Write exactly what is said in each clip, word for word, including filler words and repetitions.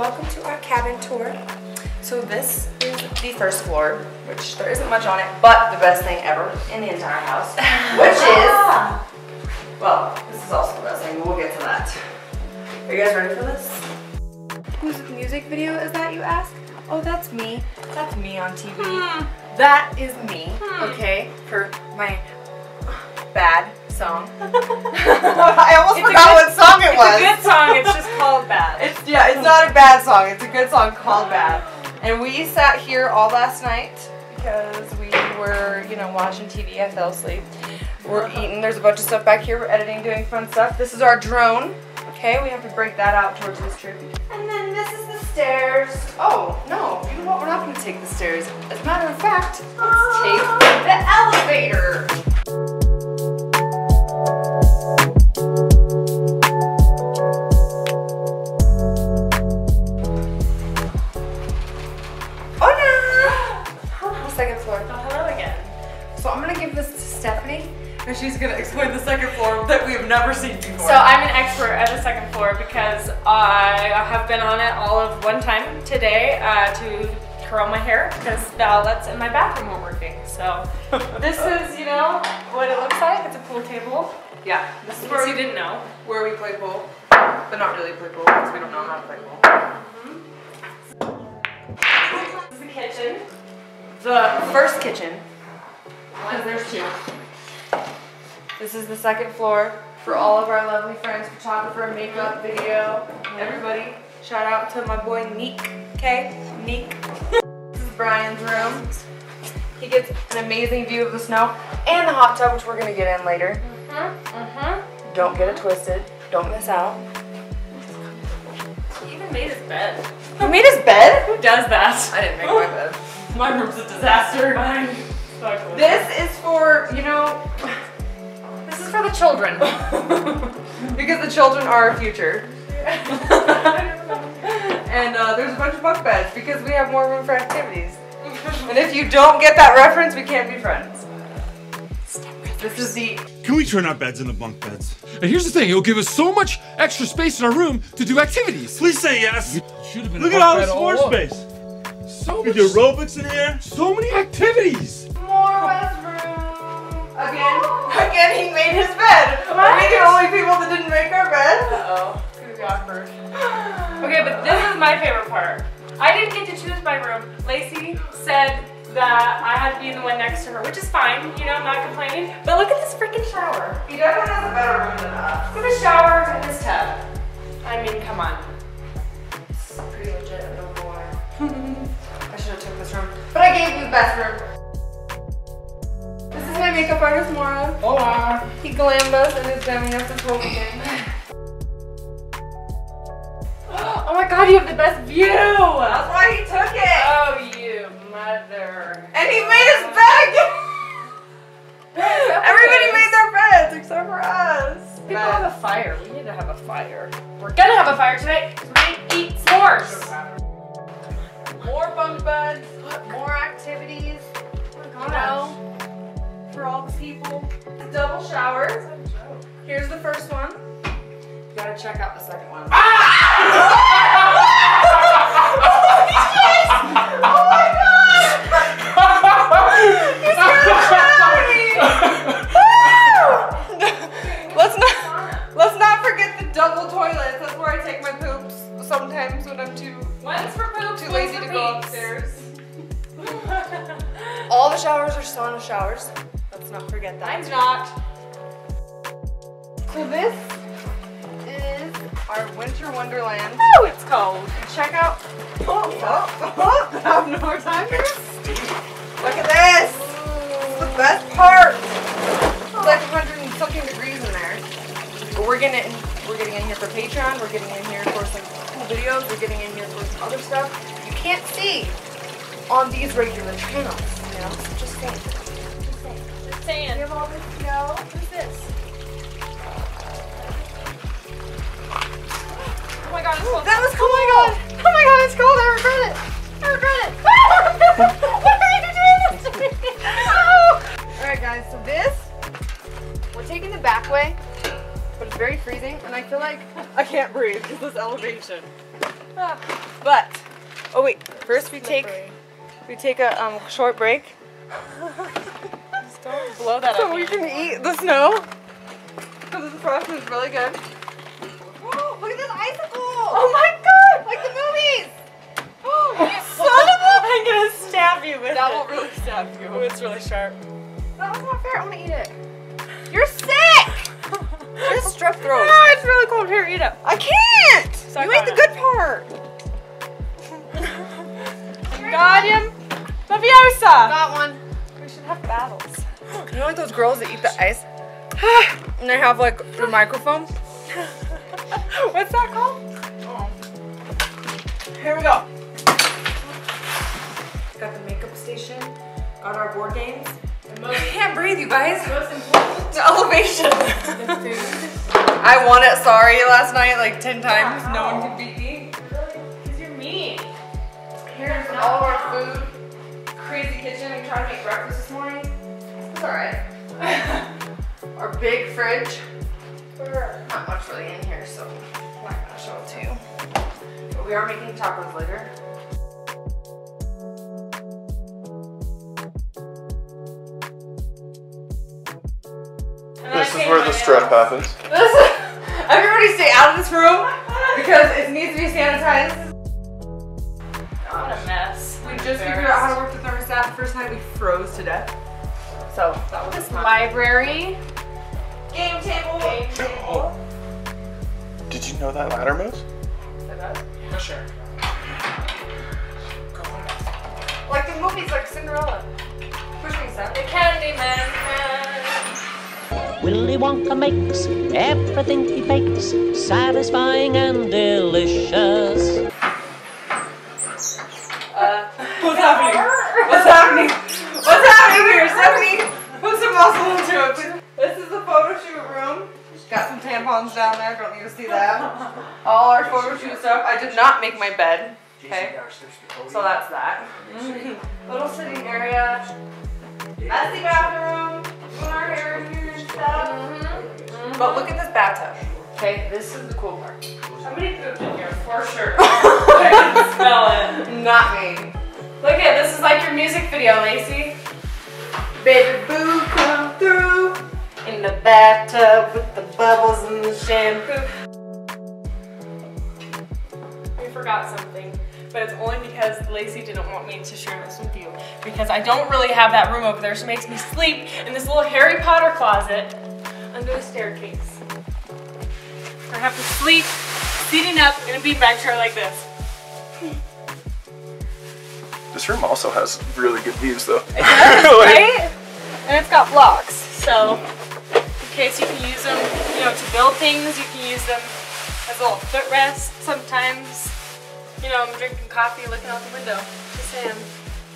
welcome to our cabin tour. So this is the first floor, which there isn't much on it, but the best thing ever in the entire house, which is, well, this is also the best thing, but we'll get to that. Are you guys ready for this? Whose music video is that, you ask? Oh, that's me. That's me on T V. Hmm. That is me, hmm. okay, for my bad song. I almost it's forgot good, what song it was. It's a good song, it's just called Bad. It's, yeah, it's not a bad song, it's a good song called Bad. And we sat here all last night because we were, you know, watching T V. I fell asleep. We're eating. There's a bunch of stuff back here. We're editing, doing fun stuff. This is our drone. Okay, we have to break that out towards this trip. And then this is the stairs. Oh, no. You know what? We're not going to take the stairs. As a matter of fact, let's take the elevator. Oh, no. The second floor. Oh, hello again. So I'm going to give this to Stephanie. And she's gonna explain the second floor that we have never seen before. So I'm an expert at the second floor because I have been on it all of one time today uh, to curl my hair because the outlets in my bathroom weren't working. So this is, you know, what it looks like. It's a pool table. Yeah, this is where we didn't know where we play pool, but not really play pool because we don't know how to play pool. Mm-hmm. This is the kitchen. The first kitchen. Because there's two. This is the second floor for all of our lovely friends, photographer, makeup, video, everybody. Shout out to my boy Neek, okay? Neek. This is Brian's room. He gets an amazing view of the snow and the hot tub, which we're gonna get in later. Mm-hmm, mm-hmm. Don't get it twisted. Don't miss out. He even made his bed. He made his bed? Who does that? I didn't make my bed. My room's a disaster. Mine. This is for, you know, for the children. Because the children are our future. And uh, there's a bunch of bunk beds because we have more room for activities. And if you don't get that reference, we can't be friends. This is the... Can we turn our beds into bunk beds? And here's the thing, it'll give us so much extra space in our room to do activities. Please say yes. You should have been Look at all this floor space. So much... There's aerobics in here. So many activities. More Again, again, he made his bed. What? Are we the only people that didn't make our bed? Uh-oh, it's gonna be awkward. Okay, but this is my favorite part. I didn't get to choose my room. Lacey said that I had to be the one next to her, which is fine, you know, I'm not complaining. But look at this freaking shower. He definitely has a better room than us. Look at the shower and this tub. I mean, come on. This is pretty legit, I don't know why. I should have took this room. But I gave you the best room. This is my makeup artist, Mora. Hola. He glammed us and is glamming us this whole weekend. Oh my god, you have the best view! That's why he took it! Oh, you mother. And he made his bed! Everybody made their beds except for us. People but have a fire. We need to have a fire. We're gonna have a fire tonight because we're gonna eat s'mores. More bunk beds, more activities. Oh my gosh. You know, for all the people. The double shower. Here's the first one. You gotta check out the second one. Ah! Oh my god! He's gonna Let's not let's not forget the double toilets. That's where I take my poops sometimes when I'm too One's for poops, too lazy to go upstairs. All the showers are sauna showers. Let's not forget that. I'm not. So this is our winter wonderland. Oh, it's cold. Check out. Oh, oh, oh. I have no more time for this. Look at this. This is the best part. It's like a hundred and something degrees in there. But we're getting in, we're getting in here for Patreon. We're getting in here for some cool videos. We're getting in here for some other stuff you can't see on these regular channels. You know, just saying. Sand. We have all this snow. Who's this? Oh my god, it's cold. That was cold. Oh my god. Oh my god, it's cold. I regret it. I regret it. Why are you doing this to me? Oh. Alright guys, so this, we're taking the back way, but it's very freezing, and I feel like I can't can't breathe because this elevation. Ah. But oh wait, first we take we take a um, short break. Just don't blow that so up. So we can anymore. eat the snow. Because this frost is really good. Oh, look at this icicle! Oh my god! Like the movies! Oh, son of a! I'm gonna stab you with that it. That won't really stab you. Oh, it's really sharp. That was not fair. I'm gonna eat it. You're sick! Just strep throat. Ah, it's really cold. Here, eat it. I can't! So you I ate the it. good part. Got him. Leviosa! Got one. We should have battles. You know like those girls that eat the ice? And they have like the microphone. What's that called? Oh. Here we go. Got the makeup station. Got our board games. I can't breathe, you guys. Most important. The elevation. The food. I won it, sorry, last night like ten times. Wow. No one could beat me. Really? Because you're mean. Here's all of our food. Crazy kitchen. We tried to make breakfast this morning. It's alright. Our big fridge. There's not much really in here, so I'm not gonna show it to you. But we are making tacos later. This is where the strip happens. This is, everybody stay out of this room because it needs to be sanitized. What a mess. We just figured out how to work the thermostat. The first night we froze to death. So that was this library. Game table. Game table. Did you know that ladder moves? It does? Yeah, sure. Go on. Like the movies, like Cinderella. Push me, son. The Candyman. Willy Wonka makes everything he bakes satisfying and delicious. Uh, what's happening? What's happening? What's happening here? Stephanie, put some muscle into it. This is the photo shoot room. Got some tampons down there. Don't need to see that. All our photo shoot stuff. I did not make my bed. Okay, so that's that. Mm-hmm. Little sitting area. Messy bathroom. Doing our hair here. Mm-hmm. Mm-hmm. But look at this bathtub. Okay, this is the cool part. Somebody pooped in here for sure. I can smell it. Not me. Look at this, is like your music video, Lacey. Baby boo, come through in the bathtub with the bubbles and the shampoo. We forgot something, but it's only because Lacey didn't want me to share this with you because I don't really have that room over there. She makes me sleep in this little Harry Potter closet under the staircase. I have to sleep, sitting up in a beanbag chair like this. This room also has really good views though. It does, right? And it's got blocks, so in case you can use them, you know, to build things, you can use them as little footrests sometimes. You know, I'm drinking coffee, looking out the window. Just saying.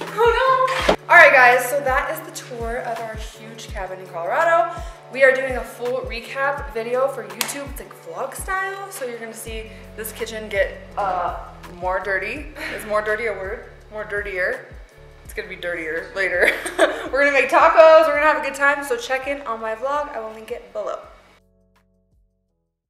Oh no! Alright guys, so that is the tour of our huge cabin in Colorado. We are doing a full recap video for YouTube. It's like vlog style. So you're gonna see this kitchen get uh, more dirty. Is more dirty a word? More dirtier. It's gonna be dirtier later. We're gonna make tacos. We're gonna have a good time. So check in on my vlog. I will link it below.